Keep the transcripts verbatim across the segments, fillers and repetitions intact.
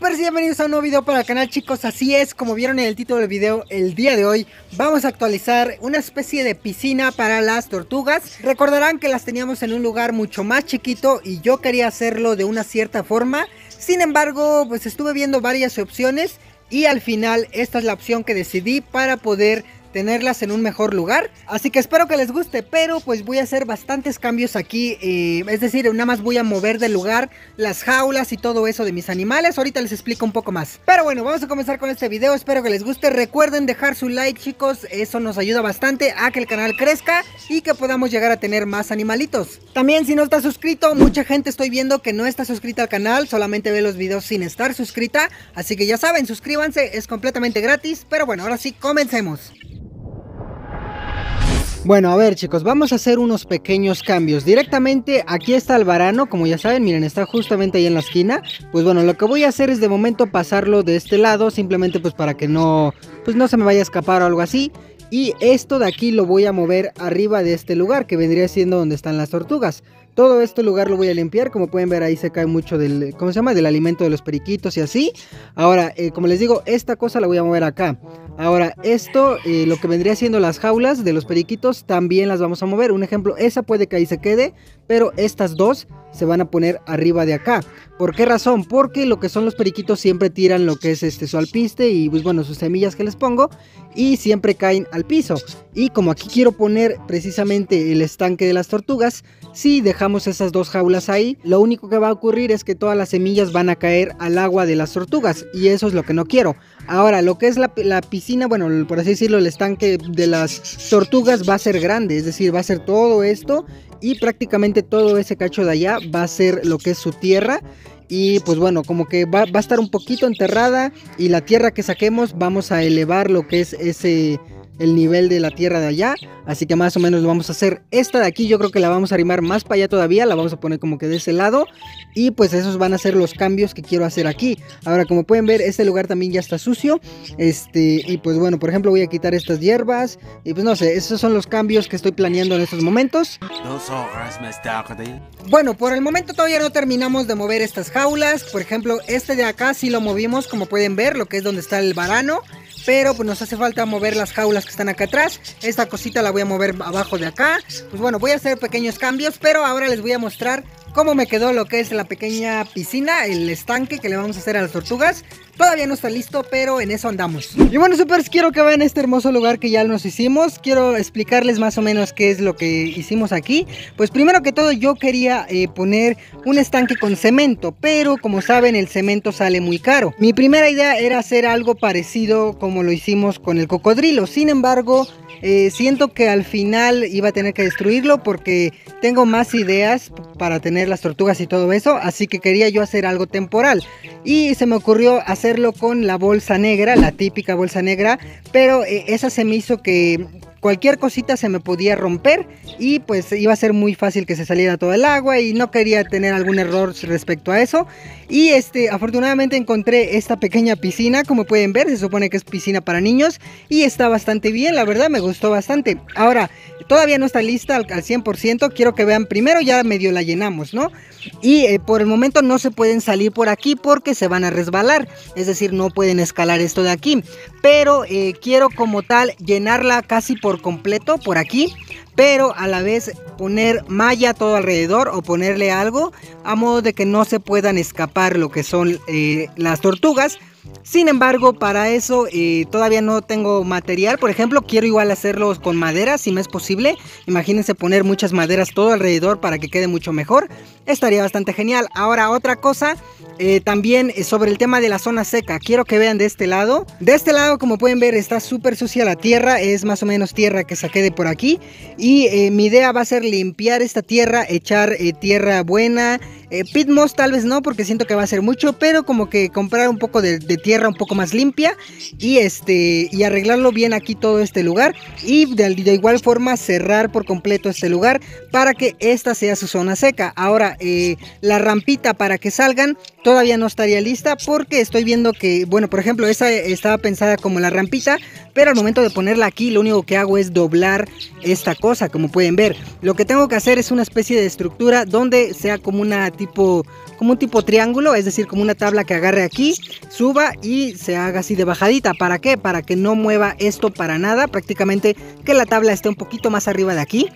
Supers, bienvenidos a un nuevo video para el canal, chicos. Así es, como vieron en el título del video, el día de hoy vamos a actualizar una especie de piscina para las tortugas. Recordarán que las teníamos en un lugar mucho más chiquito y yo quería hacerlo de una cierta forma. Sin embargo, pues estuve viendo varias opciones y al final esta es la opción que decidí para poder tenerlas en un mejor lugar. Así que espero que les guste, pero pues voy a hacer bastantes cambios aquí, eh, es decir, nada más voy a mover de lugar las jaulas y todo eso de mis animales. Ahorita les explico un poco más, pero bueno, vamos a comenzar con este video. Espero que les guste, recuerden dejar su like, chicos, eso nos ayuda bastante a que el canal crezca y que podamos llegar a tener más animalitos. También, si no estás suscrito, mucha gente estoy viendo que no está suscrita al canal, solamente ve los videos sin estar suscrita, así que ya saben, suscríbanse, es completamente gratis. Pero bueno, ahora sí, comencemos. Bueno, a ver, chicos, vamos a hacer unos pequeños cambios. Directamente aquí está el varano, como ya saben, miren, está justamente ahí en la esquina. Pues bueno, lo que voy a hacer es de momento pasarlo de este lado, simplemente pues para que no, pues no se me vaya a escapar o algo así. Y esto de aquí lo voy a mover arriba de este lugar, que vendría siendo donde están las tortugas. Todo este lugar lo voy a limpiar, como pueden ver ahí se cae mucho del, ¿cómo se llama? Del alimento de los periquitos y así. Ahora, eh, como les digo, esta cosa la voy a mover acá. Ahora, esto, eh, lo que vendría siendo las jaulas de los periquitos, también las vamos a mover. Un ejemplo, esa puede que ahí se quede, pero estas dos se van a poner arriba de acá. ¿Por qué razón? Porque lo que son los periquitos siempre tiran lo que es este, su alpiste y pues bueno, sus semillas que les pongo, y siempre caen al piso. Y como aquí quiero poner precisamente el estanque de las tortugas, si dejamos esas dos jaulas ahí, lo único que va a ocurrir es que todas las semillas van a caer al agua de las tortugas, y eso es lo que no quiero. Ahora, lo que es la, la piscina, bueno, por así decirlo, el estanque de las tortugas va a ser grande, es decir, va a ser todo esto y prácticamente todo ese cacho de allá va a ser lo que es su tierra. Y pues bueno, como que va, va a estar un poquito enterrada, y la tierra que saquemos vamos a elevar lo que es ese... el nivel de la tierra de allá, así que más o menos lo vamos a hacer. Esta de aquí yo creo que la vamos a arrimar más para allá todavía, la vamos a poner como que de ese lado, y pues esos van a ser los cambios que quiero hacer aquí. Ahora, como pueden ver, este lugar también ya está sucio, este, y pues bueno, por ejemplo voy a quitar estas hierbas, y pues no sé, esos son los cambios que estoy planeando en estos momentos. Bueno, por el momento todavía no terminamos de mover estas jaulas. Por ejemplo, este de acá sí lo movimos, como pueden ver, lo que es donde está el varano, pero pues nos hace falta mover las jaulas que están acá atrás. Esta cosita la voy a mover abajo de acá. Pues bueno, voy a hacer pequeños cambios, pero ahora les voy a mostrar cómo me quedó lo que es la pequeña piscina, el estanque que le vamos a hacer a las tortugas. Todavía no está listo, pero en eso andamos. Y bueno, supers, quiero que vean este hermoso lugar que ya nos hicimos. Quiero explicarles más o menos qué es lo que hicimos aquí. Pues primero que todo yo quería eh, poner un estanque con cemento, pero como saben, el cemento sale muy caro. Mi primera idea era hacer algo parecido como lo hicimos con el cocodrilo. Sin embargo, eh, siento que al final iba a tener que destruirlo, porque tengo más ideas para tener las tortugas y todo eso, así que quería yo hacer algo temporal, y se me ocurrió hacerlo con la bolsa negra, la típica bolsa negra, pero eh, esa se me hizo que cualquier cosita se me podía romper, y pues iba a ser muy fácil que se saliera todo el agua, y no quería tener algún error respecto a eso. Y este, afortunadamente encontré esta pequeña piscina, como pueden ver, se supone que es piscina para niños, y está bastante bien, la verdad me gustó bastante. Ahora, todavía no está lista al, al cien por ciento, quiero que vean, primero ya medio la llenamos, ¿no? Y eh, por el momento no se pueden salir por aquí porque se van a resbalar, es decir, no pueden escalar esto de aquí, pero eh, quiero como tal llenarla casi por por completo por aquí, pero a la vez poner malla todo alrededor o ponerle algo a modo de que no se puedan escapar lo que son eh, las tortugas. Sin embargo, para eso eh, todavía no tengo material. Por ejemplo, quiero igual hacerlos con madera, si me es posible. Imagínense poner muchas maderas todo alrededor para que quede mucho mejor. Estaría bastante genial. Ahora, otra cosa, eh, también sobre el tema de la zona seca. Quiero que vean de este lado. De este lado, como pueden ver, está súper sucia la tierra. Es más o menos tierra que saqué de por aquí. Y eh, mi idea va a ser limpiar esta tierra, echar eh, tierra buena. Eh, pit moss tal vez no, porque siento que va a ser mucho, pero como que comprar un poco de, de tierra un poco más limpia, y este y arreglarlo bien aquí todo este lugar, y de, de igual forma cerrar por completo este lugar para que esta sea su zona seca. Ahora, eh, la rampita para que salgan todavía no estaría lista, porque estoy viendo que, bueno, por ejemplo, esa estaba pensada como la rampita, pero al momento de ponerla aquí lo único que hago es doblar esta cosa, como pueden ver. Lo que tengo que hacer es una especie de estructura donde sea como una tipo como un tipo triángulo, es decir, como una tabla que agarre aquí, suba y se haga así de bajadita. ¿Para qué? Para que no mueva esto para nada, prácticamente que la tabla esté un poquito más arriba de aquí,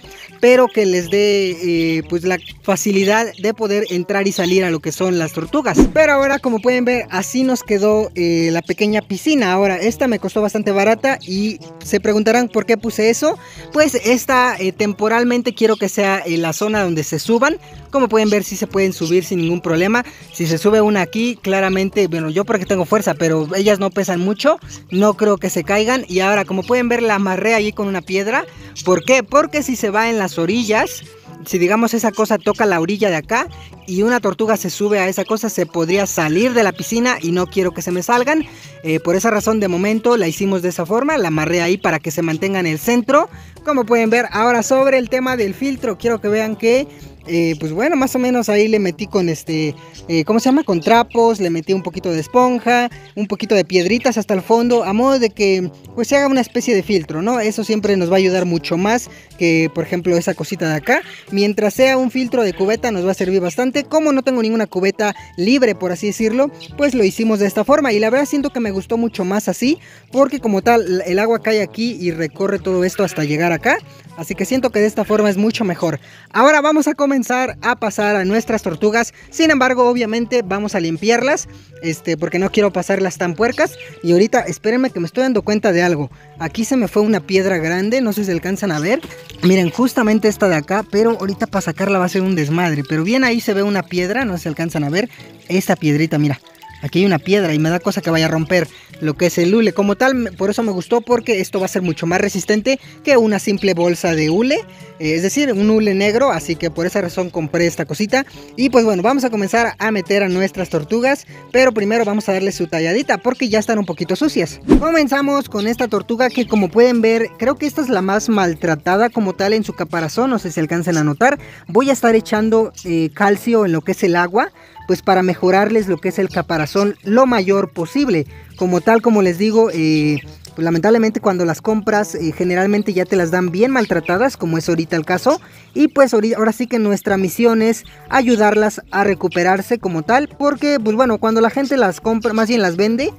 pero que les dé eh, pues la facilidad de poder entrar y salir a lo que son las tortugas. Pero ahora, como pueden ver, así nos quedó eh, la pequeña piscina. Ahora, esta me costó bastante barata y se preguntarán por qué puse eso. Pues esta eh, temporalmente quiero que sea eh, la zona donde se suban. Como pueden ver, sí se pueden subir sin ningún problema. Si se sube una aquí, claramente, bueno, yo porque tengo fuerza, pero ellas no pesan mucho, no creo que se caigan. Y ahora, como pueden ver, la amarré allí con una piedra. ¿Por qué? Porque si se va en las orillas, si digamos esa cosa toca la orilla de acá y una tortuga se sube a esa cosa, se podría salir de la piscina y no quiero que se me salgan. Eh, por esa razón, de momento la hicimos de esa forma, la amarré ahí para que se mantenga en el centro. Como pueden ver, ahora sobre el tema del filtro, quiero que vean que Eh, pues bueno, más o menos ahí le metí con este, eh, ¿cómo se llama? Con trapos, le metí un poquito de esponja, un poquito de piedritas hasta el fondo, a modo de que pues se haga una especie de filtro, ¿no? Eso siempre nos va a ayudar mucho más que, por ejemplo, esa cosita de acá. Mientras sea un filtro de cubeta nos va a servir bastante. Como no tengo ninguna cubeta libre, por así decirlo, pues lo hicimos de esta forma. Y la verdad siento que me gustó mucho más así, porque como tal el agua cae aquí y recorre todo esto hasta llegar acá. Así que siento que de esta forma es mucho mejor. Ahora vamos a comenzar a pasar a nuestras tortugas. Sin embargo, obviamente vamos a limpiarlas, este, porque no quiero pasarlas tan puercas. Y ahorita, espérenme que me estoy dando cuenta de algo. Aquí se me fue una piedra grande, no sé si alcanzan a ver. Miren, justamente esta de acá, pero ahorita para sacarla va a ser un desmadre. Pero bien ahí se ve una piedra, no sé si alcanzan a ver. Esta piedrita, mira. Aquí hay una piedra y me da cosa que vaya a romper lo que es el hule. Como tal, por eso me gustó, porque esto va a ser mucho más resistente que una simple bolsa de hule. Es decir, un hule negro, así que por esa razón compré esta cosita. Y pues bueno, vamos a comenzar a meter a nuestras tortugas. Pero primero vamos a darle su talladita porque ya están un poquito sucias. Comenzamos con esta tortuga que, como pueden ver, creo que esta es la más maltratada como tal en su caparazón. No sé si alcancen a notar. Voy a estar echando eh, calcio en lo que es el agua, pues para mejorarles lo que es el caparazón lo mayor posible. Como tal, como les digo, eh, pues lamentablemente cuando las compras eh, generalmente ya te las dan bien maltratadas, como es ahorita el caso. Y pues ahora sí que nuestra misión es ayudarlas a recuperarse como tal, porque pues bueno, cuando la gente las compra, más bien las vende,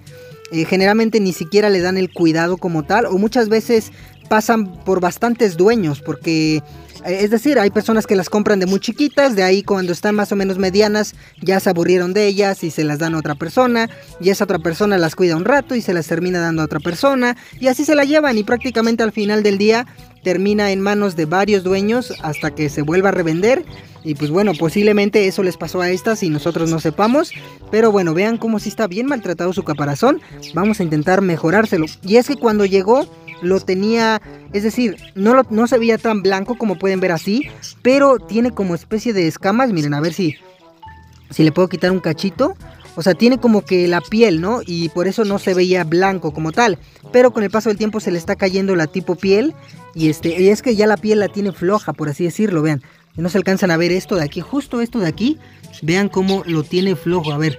eh, generalmente ni siquiera le dan el cuidado como tal, o muchas veces pasan por bastantes dueños, porque... es decir, hay personas que las compran de muy chiquitas, de ahí cuando están más o menos medianas ya se aburrieron de ellas y se las dan a otra persona, y esa otra persona las cuida un rato y se las termina dando a otra persona, y así se la llevan, y prácticamente al final del día termina en manos de varios dueños hasta que se vuelva a revender. Y pues bueno, posiblemente eso les pasó a estas y nosotros no sepamos. Pero bueno, vean cómo sí está bien maltratado su caparazón. Vamos a intentar mejorárselo. Y es que cuando llegó lo tenía, es decir, no, lo, no se veía tan blanco como pueden ver así, pero tiene como especie de escamas. Miren, a ver si, si le puedo quitar un cachito. O sea, tiene como que la piel, ¿no? Y por eso no se veía blanco como tal. Pero con el paso del tiempo se le está cayendo la tipo piel. Y, este, y es que ya la piel la tiene floja, por así decirlo, vean. No se alcanzan a ver esto de aquí, justo esto de aquí. Vean cómo lo tiene flojo, a ver.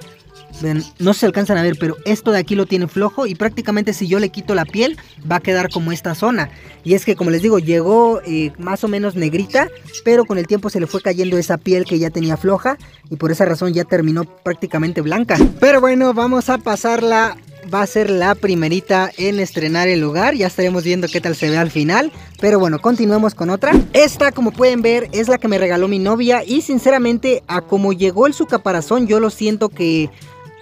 Vean, no se alcanzan a ver, pero esto de aquí lo tiene flojo. Y prácticamente si yo le quito la piel, va a quedar como esta zona. Y es que, como les digo, llegó eh, más o menos negrita, pero con el tiempo se le fue cayendo esa piel que ya tenía floja, y por esa razón ya terminó prácticamente blanca. Pero bueno, vamos a pasarla. Va a ser la primerita en estrenar el lugar. Ya estaremos viendo qué tal se ve al final. Pero bueno, continuemos con otra. Esta, como pueden ver, es la que me regaló mi novia. Y sinceramente, a como llegó el su caparazón, yo lo siento que...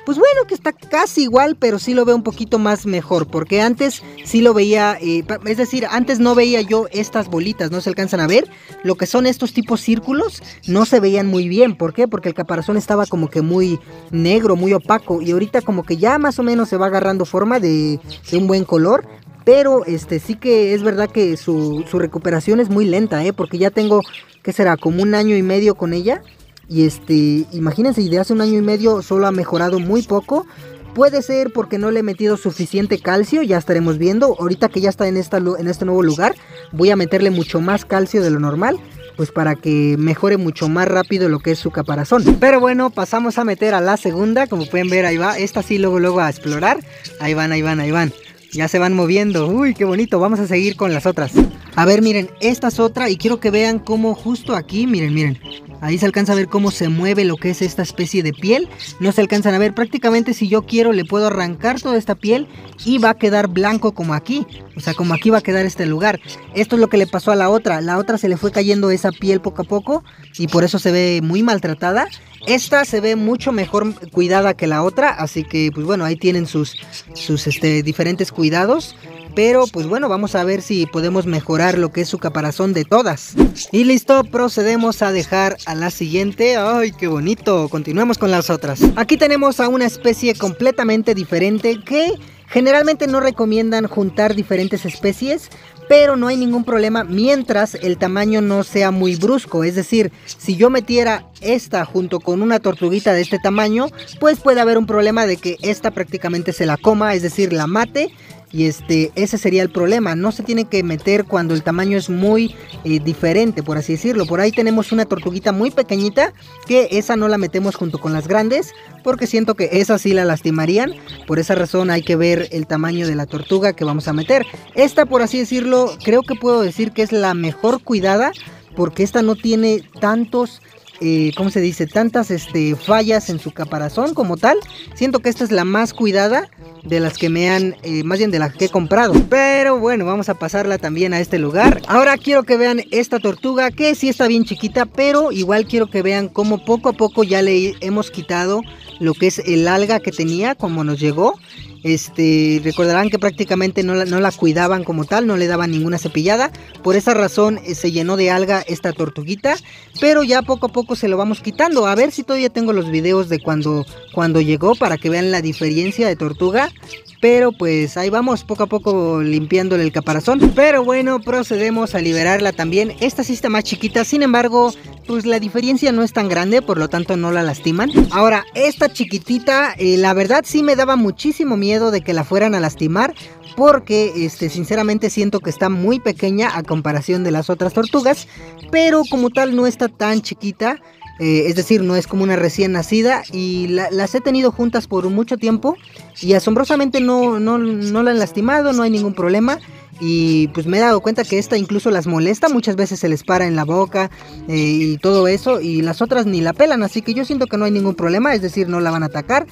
pues bueno, que está casi igual, pero sí lo veo un poquito más mejor, porque antes sí lo veía, eh, es decir, antes no veía yo estas bolitas, no se alcanzan a ver, lo que son estos tipos círculos, no se veían muy bien. ¿Por qué? Porque el caparazón estaba como que muy negro, muy opaco, y ahorita como que ya más o menos se va agarrando forma de, de un buen color. Pero este sí que es verdad que su, su recuperación es muy lenta, eh, porque ya tengo, ¿qué será? Como un año y medio con ella. Y este, imagínense, de hace un año y medio solo ha mejorado muy poco. Puede ser porque no le he metido suficiente calcio, ya estaremos viendo. Ahorita que ya está en, esta, en este nuevo lugar, voy a meterle mucho más calcio de lo normal, pues para que mejore mucho más rápido lo que es su caparazón. Pero bueno, pasamos a meter a la segunda. Como pueden ver, ahí va, esta sí luego luego a explorar. Ahí van, ahí van, ahí van. Ya se van moviendo, uy, qué bonito. Vamos a seguir con las otras. A ver, miren, esta es otra y quiero que vean cómo justo aquí, miren, miren. Ahí se alcanza a ver cómo se mueve lo que es esta especie de piel. No se alcanzan a ver. Prácticamente si yo quiero le puedo arrancar toda esta piel y va a quedar blanco como aquí. O sea, como aquí va a quedar este lugar. Esto es lo que le pasó a la otra. La otra se le fue cayendo esa piel poco a poco y por eso se ve muy maltratada. Esta se ve mucho mejor cuidada que la otra. Así que, pues bueno, ahí tienen sus, sus este, diferentes cuidados. Pero pues bueno, vamos a ver si podemos mejorar lo que es su caparazón de todas. Y listo, procedemos a dejar a la siguiente. ¡Ay, qué bonito! Continuemos con las otras. Aquí tenemos a una especie completamente diferente que generalmente no recomiendan juntar diferentes especies, pero no hay ningún problema mientras el tamaño no sea muy brusco. Es decir, si yo metiera esta junto con una tortuguita de este tamaño, pues puede haber un problema de que esta prácticamente se la coma, es decir, la mate. Y este, ese sería el problema. No se tiene que meter cuando el tamaño es muy eh, diferente, por así decirlo. Por ahí tenemos una tortuguita muy pequeñita, que esa no la metemos junto con las grandes, porque siento que esa sí la lastimarían. Por esa razón hay que ver el tamaño de la tortuga que vamos a meter. Esta, por así decirlo, creo que puedo decir que es la mejor cuidada, porque esta no tiene tantos... Eh, ¿Cómo se dice? Tantas este, fallas en su caparazón como tal. Siento que esta es la más cuidada de las que me han, eh, más bien de las que he comprado. Pero bueno, vamos a pasarla también a este lugar. Ahora quiero que vean esta tortuga, que sí está bien chiquita, pero igual quiero que vean cómo poco a poco ya le hemos quitado lo que es el alga que tenía, como nos llegó. Este, recordarán que prácticamente no la, no la cuidaban como tal, no le daban ninguna cepillada. Por esa razón eh, se llenó de alga esta tortuguita, pero ya poco a poco se lo vamos quitando. A ver si todavía tengo los videos de cuando, cuando llegó, para que vean la diferencia de tortuga. Pero pues ahí vamos, poco a poco limpiándole el caparazón. Pero bueno, procedemos a liberarla también. Esta sí está más chiquita, sin embargo, pues la diferencia no es tan grande, por lo tanto no la lastiman. Ahora, esta chiquitita, eh, la verdad sí me daba muchísimo miedo de que la fueran a lastimar, porque este, sinceramente siento que está muy pequeña a comparación de las otras tortugas. Pero como tal no está tan chiquita. Eh, es decir, no es como una recién nacida, y la, las he tenido juntas por mucho tiempo y asombrosamente no, no, no la han lastimado, no hay ningún problema. Y pues me he dado cuenta que esta incluso las molesta, muchas veces se les para en la boca eh, y todo eso, y las otras ni la pelan, así que yo siento que no hay ningún problema, es decir, no la van a atacar.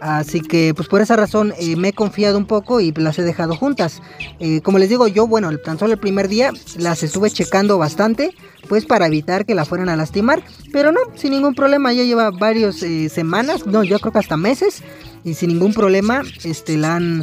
Así que pues por esa razón eh, me he confiado un poco y las he dejado juntas. eh, Como les digo yo, bueno, tan solo el primer día las estuve checando bastante, pues para evitar que la fueran a lastimar. Pero no, sin ningún problema, ya lleva varias eh, semanas, no, yo creo que hasta meses, y sin ningún problema este, la han...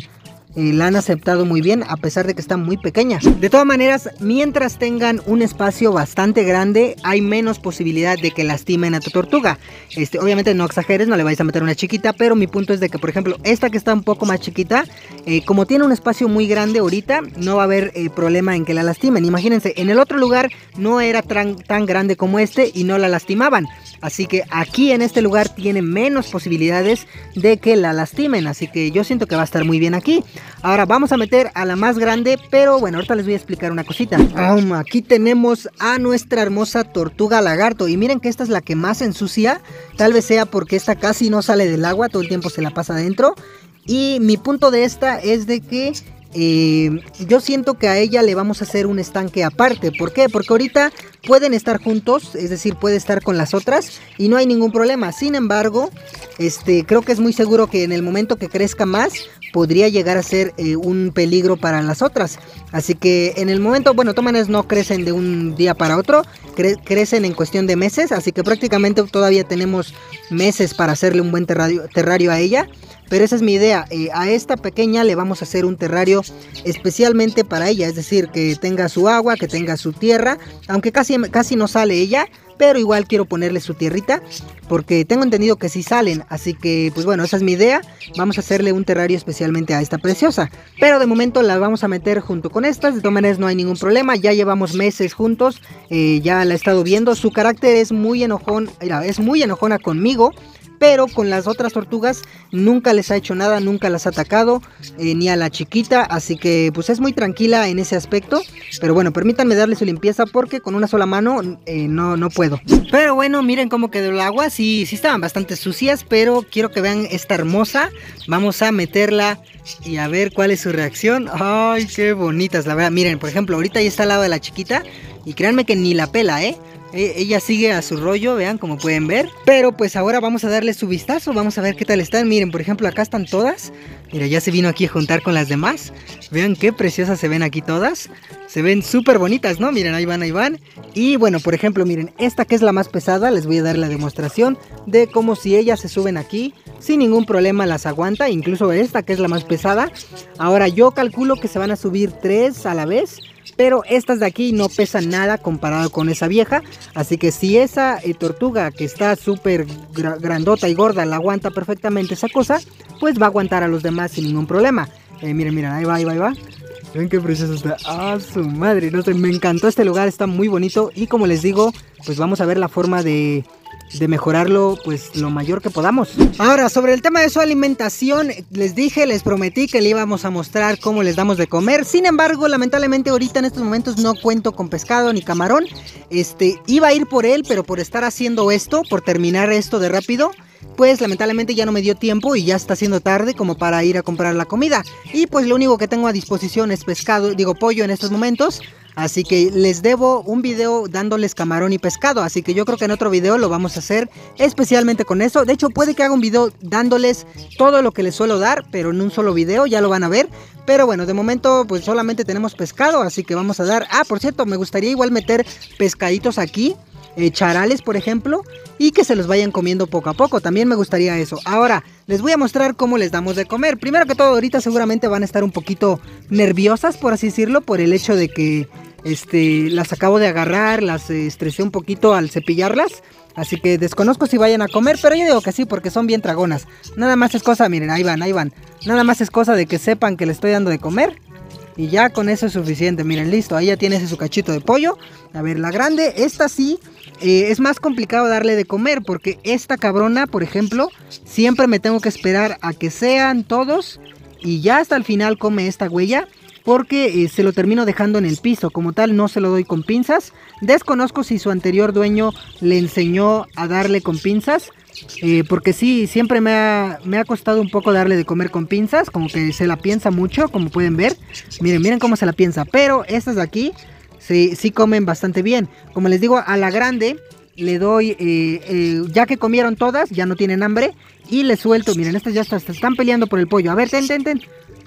Eh, la han aceptado muy bien, a pesar de que está muy pequeña. De todas maneras, mientras tengan un espacio bastante grande, hay menos posibilidad de que lastimen a tu tortuga. Este, obviamente no exageres, no le vais a meter una chiquita, pero mi punto es de que, por ejemplo, esta que está un poco más chiquita, eh, como tiene un espacio muy grande ahorita, no va a haber eh, problema en que la lastimen. Imagínense, en el otro lugar no era tan, tan grande como este y no la lastimaban. Así que aquí en este lugar tiene menos posibilidades de que la lastimen, así que yo siento que va a estar muy bien aquí. Ahora vamos a meter a la más grande, pero bueno, ahorita les voy a explicar una cosita. Um, aquí tenemos a nuestra hermosa tortuga lagarto, y miren que esta es la que más ensucia. Tal vez sea porque esta casi no sale del agua, todo el tiempo se la pasa adentro. Y mi punto de esta es de que eh, yo siento que a ella le vamos a hacer un estanque aparte. ¿Por qué? Porque ahorita pueden estar juntos, es decir, puede estar con las otras y no hay ningún problema. Sin embargo, este, creo que es muy seguro que en el momento que crezca más podría llegar a ser eh, un peligro para las otras. Así que en el momento, bueno, tómanos, no crecen de un día para otro, cre crecen en cuestión de meses, así que prácticamente todavía tenemos meses para hacerle un buen terrario, terrario a ella. Pero esa es mi idea, eh, a esta pequeña le vamos a hacer un terrario especialmente para ella, es decir, que tenga su agua, que tenga su tierra, aunque casi, casi no sale ella, pero igual quiero ponerle su tierrita, porque tengo entendido que sí salen. Así que pues bueno, esa es mi idea, vamos a hacerle un terrario especialmente a esta preciosa. Pero de momento la vamos a meter junto con estas, de todas maneras no hay ningún problema, ya llevamos meses juntos, eh, ya la he estado viendo. Su carácter es muy enojón, es muy enojona conmigo, pero con las otras tortugas nunca les ha hecho nada, nunca las ha atacado, eh, ni a la chiquita, así que pues es muy tranquila en ese aspecto. Pero bueno, permítanme darle su limpieza, porque con una sola mano eh, no, no puedo. Pero bueno, miren cómo quedó el agua, sí, sí estaban bastante sucias, pero quiero que vean esta hermosa. Vamos a meterla y a ver cuál es su reacción. Ay, qué bonitas, la verdad. Miren, por ejemplo, ahorita ya está al lado de la chiquita y créanme que ni la pela, ¿eh? Ella sigue a su rollo, vean, como pueden ver. Pero pues ahora vamos a darle su vistazo. Vamos a ver qué tal están. Miren, por ejemplo, acá están todas. Mira, ya se vino aquí a juntar con las demás. Vean qué preciosas se ven aquí todas. Se ven súper bonitas, ¿no? Miren, ahí van, ahí van. Y bueno, por ejemplo, miren, esta que es la más pesada. Les voy a dar la demostración de cómo si ellas se suben aquí, sin ningún problema las aguanta. Incluso esta que es la más pesada. Ahora yo calculo que se van a subir tres a la vez. Pero estas de aquí no pesan nada comparado con esa vieja. Así que si esa eh, tortuga que está súper grandota y gorda la aguanta perfectamente esa cosa, pues va a aguantar a los demás sin ningún problema. Eh, miren, miren, ahí va, ahí va, ahí va. Ven qué precioso está. ¡Ah, su madre! No sé, me encantó este lugar, está muy bonito. Y como les digo, pues vamos a ver la forma de... de mejorarlo pues lo mayor que podamos. Ahora, sobre el tema de su alimentación, les dije, les prometí que le íbamos a mostrar cómo les damos de comer. Sin embargo, lamentablemente ahorita en estos momentos no cuento con pescado ni camarón. Este, iba a ir por él, pero por estar haciendo esto, por terminar esto de rápido, pues lamentablemente ya no me dio tiempo y ya está siendo tarde como para ir a comprar la comida. Y pues lo único que tengo a disposición es pescado, digo pollo en estos momentos. Así que les debo un video dándoles camarón y pescado. Así que yo creo que en otro video lo vamos a hacer especialmente con eso. De hecho, puede que haga un video dándoles todo lo que les suelo dar, pero en un solo video, ya lo van a ver. Pero bueno, de momento pues solamente tenemos pescado, así que vamos a dar... Ah, por cierto, me gustaría igual meter pescaditos aquí, eh, charales por ejemplo, y que se los vayan comiendo poco a poco. También me gustaría eso. Ahora, les voy a mostrar cómo les damos de comer. Primero que todo, ahorita seguramente van a estar un poquito nerviosas, por así decirlo, por el hecho de que este, las acabo de agarrar, las eh, estresé un poquito al cepillarlas. Así que desconozco si vayan a comer, pero yo digo que sí, porque son bien tragonas. Nada más es cosa, miren, ahí van, ahí van. Nada más es cosa de que sepan que les estoy dando de comer. Y ya con eso es suficiente, miren, listo, ahí ya tienes su cachito de pollo. A ver, la grande, esta sí, eh, es más complicado darle de comer, porque esta cabrona, por ejemplo, siempre me tengo que esperar a que sean todos. Y ya hasta el final come esta huella, porque eh, se lo termino dejando en el piso. Como tal no se lo doy con pinzas. Desconozco si su anterior dueño le enseñó a darle con pinzas, eh, porque sí, siempre me ha, me ha costado un poco darle de comer con pinzas. Como que se la piensa mucho, como pueden ver. Miren, miren cómo se la piensa. Pero estas de aquí sí, sí comen bastante bien. Como les digo, a la grande le doy, eh, eh, ya que comieron todas, ya no tienen hambre, y le suelto. Miren, estas ya están, están peleando por el pollo. A ver, ten, ten, ten.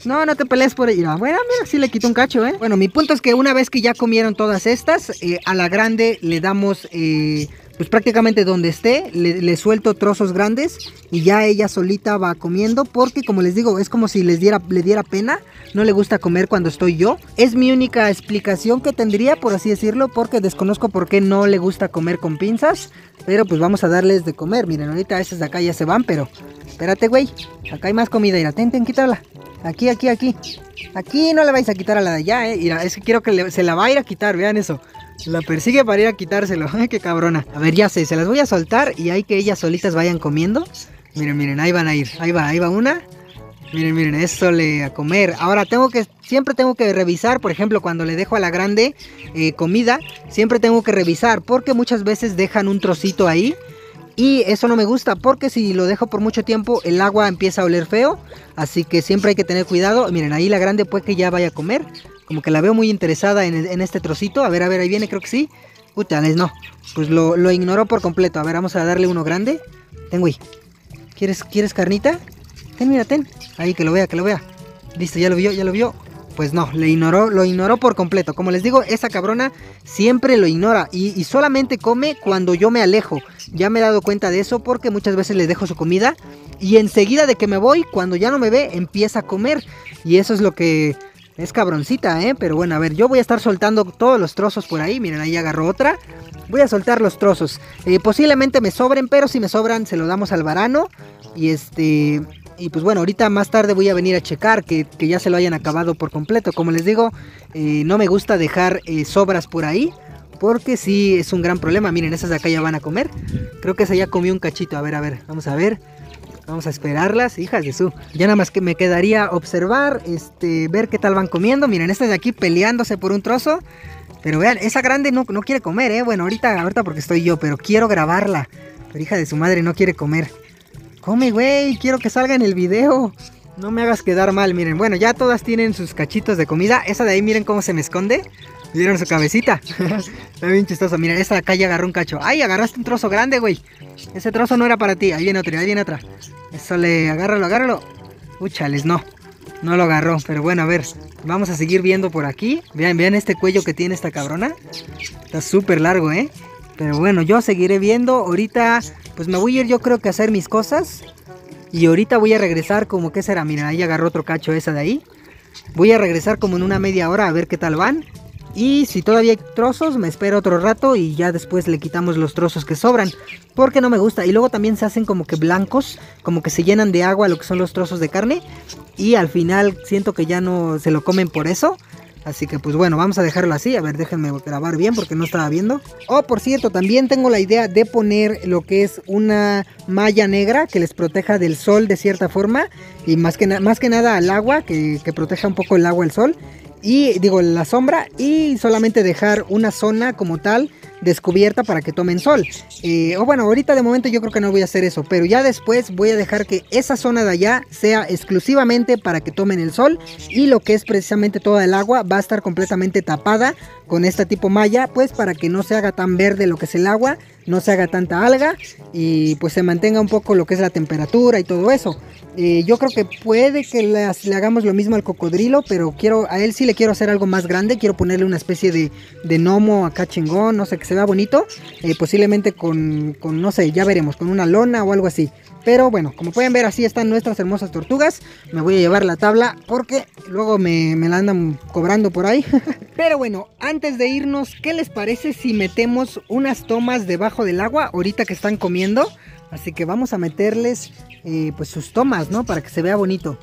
No, no te pelees por ella. Bueno, mira, sí le quito un cacho, ¿eh? Bueno, mi punto es que una vez que ya comieron todas estas, eh, a la grande le damos, eh, pues prácticamente donde esté, le, le suelto trozos grandes y ya ella solita va comiendo, porque como les digo, es como si les diera, le diera pena, no le gusta comer cuando estoy yo. Es mi única explicación que tendría, por así decirlo, porque desconozco por qué no le gusta comer con pinzas, pero pues vamos a darles de comer. Miren, ahorita esas de acá ya se van, pero espérate, güey, acá hay más comida, mira, ten, ten, quítala. Aquí, aquí, aquí. Aquí no le vais a quitar a la de allá, eh. Mira, es que quiero que le, se la va a ir a quitar, vean eso. La persigue para ir a quitárselo. Ay, qué cabrona. A ver, ya sé, se las voy a soltar y hay que ellas solitas vayan comiendo. Miren, miren, ahí van a ir. Ahí va, ahí va una. Miren, miren, eso le a comer. Ahora tengo que, siempre tengo que revisar, por ejemplo, cuando le dejo a la grande eh, comida, siempre tengo que revisar, porque muchas veces dejan un trocito ahí. Y eso no me gusta, porque si lo dejo por mucho tiempo el agua empieza a oler feo. Así que siempre hay que tener cuidado. Miren, ahí la grande puede que ya vaya a comer. Como que la veo muy interesada en, en este trocito. A ver, a ver, ahí viene, creo que sí. Puta, no, pues lo, lo ignoró por completo. A ver, vamos a darle uno grande. Ten, güey, ¿Quieres, ¿quieres carnita? Ten, mira, ten, ahí que lo vea, que lo vea. Listo, ya lo vio, ya lo vio. Pues no, le ignoró, lo ignoró por completo. Como les digo, esa cabrona siempre lo ignora y, y solamente come cuando yo me alejo. Ya me he dado cuenta de eso, porque muchas veces le dejo su comida y enseguida de que me voy, cuando ya no me ve, empieza a comer. Y eso es lo que es cabroncita, ¿eh? Pero bueno, a ver, yo voy a estar soltando todos los trozos por ahí. Miren, ahí agarró otra. Voy a soltar los trozos. Eh, posiblemente me sobren, pero si me sobran se lo damos al varano. Y este... Y pues bueno, ahorita más tarde voy a venir a checar que, que ya se lo hayan acabado por completo. Como les digo, eh, no me gusta dejar eh, sobras por ahí, porque sí es un gran problema. Miren, esas de acá ya van a comer. Creo que esa ya comió un cachito. A ver, a ver, vamos a ver. Vamos a esperarlas, hijas de su. Ya nada más que me quedaría observar, este, ver qué tal van comiendo. Miren, estas de aquí peleándose por un trozo. Pero vean, esa grande no, no quiere comer, ¿eh? Bueno, ahorita, ahorita porque estoy yo, pero quiero grabarla. Pero hija de su madre no quiere comer. Come, güey, quiero que salga en el video. No me hagas quedar mal, miren. Bueno, ya todas tienen sus cachitos de comida. Esa de ahí, miren cómo se me esconde. ¿Vieron su cabecita? Está bien chistoso. Miren, esta de acá ya agarró un cacho. ¡Ay, agarraste un trozo grande, güey! Ese trozo no era para ti. Ahí viene otra, ahí viene otra. Eso le... Agárralo, agárralo. Uy, chales, no. No lo agarró. Pero bueno, a ver. Vamos a seguir viendo por aquí. Vean, vean este cuello que tiene esta cabrona. Está súper largo, ¿eh? Pero bueno, yo seguiré viendo. Ahorita, pues me voy a ir yo creo que a hacer mis cosas. Y ahorita voy a regresar como que será. Miren, ahí agarró otro cacho esa de ahí. Voy a regresar como en una media hora a ver qué tal van. Y si todavía hay trozos, me espero otro rato y ya después le quitamos los trozos que sobran. Porque no me gusta. Y luego también se hacen como que blancos, como que se llenan de agua lo que son los trozos de carne. Y al final siento que ya no se lo comen por eso. Así que pues bueno, vamos a dejarlo así. A ver, déjenme grabar bien porque no estaba viendo. Oh, por cierto, también tengo la idea de poner lo que es una malla negra que les proteja del sol de cierta forma. Y más que, na más que nada al agua, que, que proteja un poco el agua, el sol. Y digo, la sombra, y solamente dejar una zona como tal descubierta para que tomen sol. Eh, o oh, bueno, ahorita de momento yo creo que no voy a hacer eso, pero ya después voy a dejar que esa zona de allá sea exclusivamente para que tomen el sol. Y lo que es precisamente toda el agua va a estar completamente tapada con esta tipo malla, pues para que no se haga tan verde lo que es el agua, no se haga tanta alga y pues se mantenga un poco lo que es la temperatura y todo eso. Eh, yo creo que puede que las, le hagamos lo mismo al cocodrilo, pero quiero a él sí le quiero hacer algo más grande. Quiero ponerle una especie de, de gnomo acá chingón, no sé, que se vea bonito. Eh, posiblemente con, con, no sé, ya veremos, con una lona o algo así. Pero bueno, como pueden ver, así están nuestras hermosas tortugas. Me voy a llevar la tabla porque luego me, me la andan cobrando por ahí. Pero bueno, antes de irnos, ¿qué les parece si metemos unas tomas debajo del agua ahorita que están comiendo? Así que vamos a meterles eh, pues sus tomas, ¿no? Para que se vea bonito.